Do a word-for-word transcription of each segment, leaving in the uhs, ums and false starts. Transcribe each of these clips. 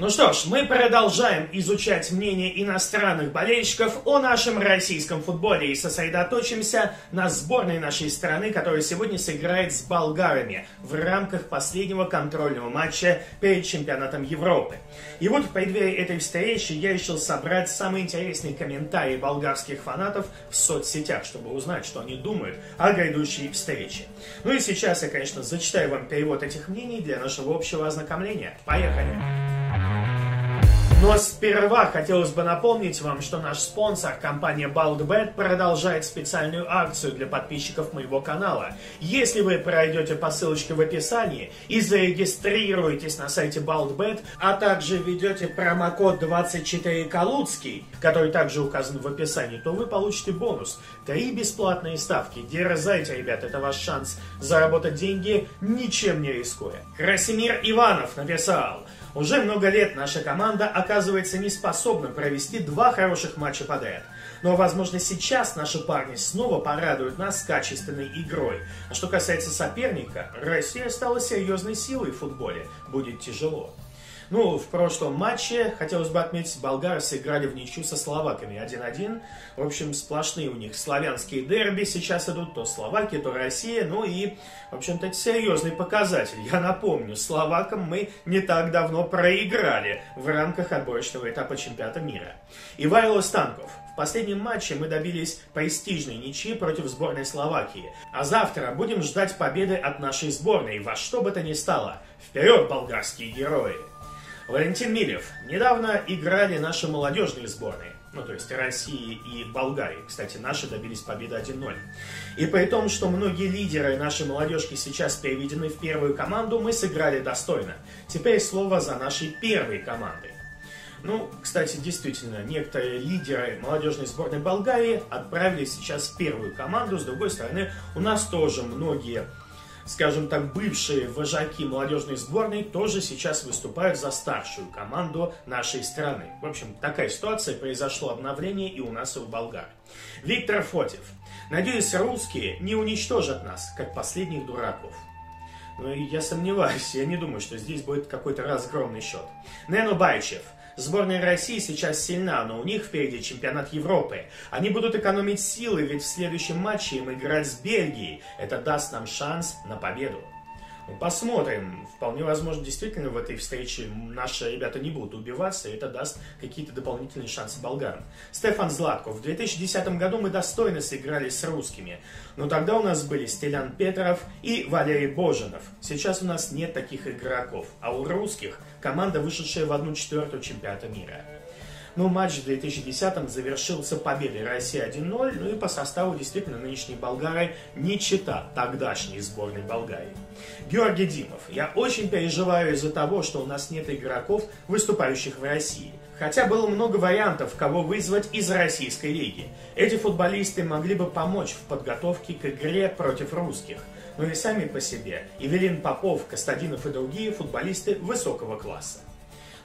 Ну что ж, мы продолжаем изучать мнение иностранных болельщиков о нашем российском футболе и сосредоточимся на сборной нашей страны, которая сегодня сыграет с болгарами в рамках последнего контрольного матча перед чемпионатом Европы. И вот в преддверии этой встречи я решил собрать самые интересные комментарии болгарских фанатов в соцсетях, чтобы узнать, что они думают о грядущей встрече. Ну и сейчас я, конечно, зачитаю вам перевод этих мнений для нашего общего ознакомления. Поехали! Но сперва хотелось бы напомнить вам, что наш спонсор, компания Балтбет, продолжает специальную акцию для подписчиков моего канала. Если вы пройдете по ссылочке в описании и зарегистрируетесь на сайте Балтбет, а также введете промокод двадцать четыре Калуцкий, который также указан в описании, то вы получите бонус. Три бесплатные ставки. Дерзайте, ребят, это ваш шанс заработать деньги, ничем не рискуя. Красимир Иванов написал: уже много лет наша команда оказывается не способна провести два хороших матча подряд. Но, возможно, сейчас наши парни снова порадуют нас качественной игрой. А что касается соперника, Россия стала серьезной силой в футболе. Будет тяжело. Ну, в прошлом матче, хотелось бы отметить, болгары сыграли в ничью со словаками один-один. В общем, сплошные у них славянские дерби сейчас идут, то Словакия, то Россия. Ну и, в общем-то, это серьезный показатель. Я напомню, словакам мы не так давно проиграли в рамках отборочного этапа чемпионата мира. Ивайло Станков: в последнем матче мы добились престижной ничьи против сборной Словакии. А завтра будем ждать победы от нашей сборной, во что бы то ни стало. Вперед, болгарские герои! Валентин Милев: недавно играли наши молодежные сборные, ну то есть России и Болгарии. Кстати, наши добились победы один-ноль. И при том, что многие лидеры нашей молодежки сейчас переведены в первую команду, мы сыграли достойно. Теперь слово за нашей первой командой. Ну, кстати, действительно, некоторые лидеры молодежной сборной Болгарии отправились сейчас в первую команду. С другой стороны, у нас тоже многие, скажем так, бывшие вожаки молодежной сборной тоже сейчас выступают за старшую команду нашей страны. В общем, такая ситуация, произошло обновление и у нас, и у болгар. Виктор Фотев: надеюсь, русские не уничтожат нас, как последних дураков. Ну, я сомневаюсь, я не думаю, что здесь будет какой-то разгромный счет. Нену Байчев: сборная России сейчас сильна, но у них впереди чемпионат Европы. Они будут экономить силы, ведь в следующем матче им играть с Бельгией. Это даст нам шанс на победу. Посмотрим. Вполне возможно, действительно, в этой встрече наши ребята не будут убиваться, и это даст какие-то дополнительные шансы болгарам. Стефан Златков: в две тысячи десятом году мы достойно сыграли с русскими, но тогда у нас были Стелян Петров и Валерий Божинов. Сейчас у нас нет таких игроков, а у русских команда, вышедшая в одну четвертую чемпионата мира. Но матч в две тысячи десятом завершился победой России один-ноль, ну и по составу действительно нынешние болгары не чета тогдашней сборной Болгарии. Георги Димов: я очень переживаю из-за того, что у нас нет игроков, выступающих в России. Хотя было много вариантов, кого вызвать из российской лиги. Эти футболисты могли бы помочь в подготовке к игре против русских. Но и сами по себе Ивелин Попов, Костадинов и другие футболисты высокого класса.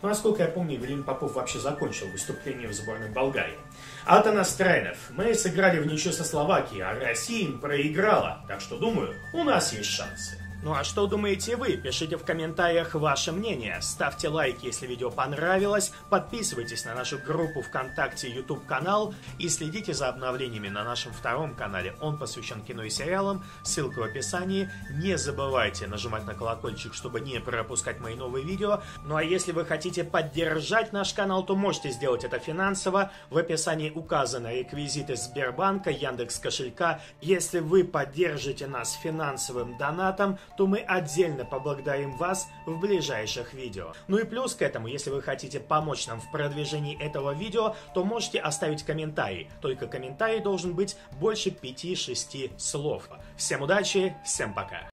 Но, насколько я помню, Велин Попов вообще закончил выступление в сборной Болгарии. Атанас Тренов: мы сыграли в ничью со Словакией, а Россия им проиграла. Так что, думаю, у нас есть шансы. Ну а что думаете вы? Пишите в комментариях ваше мнение. Ставьте лайк, если видео понравилось. Подписывайтесь на нашу группу ВКонтакте, YouTube-канал. И следите за обновлениями на нашем втором канале. Он посвящен кино и сериалам. Ссылка в описании. Не забывайте нажимать на колокольчик, чтобы не пропускать мои новые видео. Ну а если вы хотите поддержать наш канал, то можете сделать это финансово. В описании указаны реквизиты Сбербанка, Яндекс кошелька. Если вы поддержите нас финансовым донатом, то мы отдельно поблагодарим вас в ближайших видео. Ну и плюс к этому, если вы хотите помочь нам в продвижении этого видео, то можете оставить комментарий. Только комментарий должен быть больше пяти-шести слов. Всем удачи, всем пока!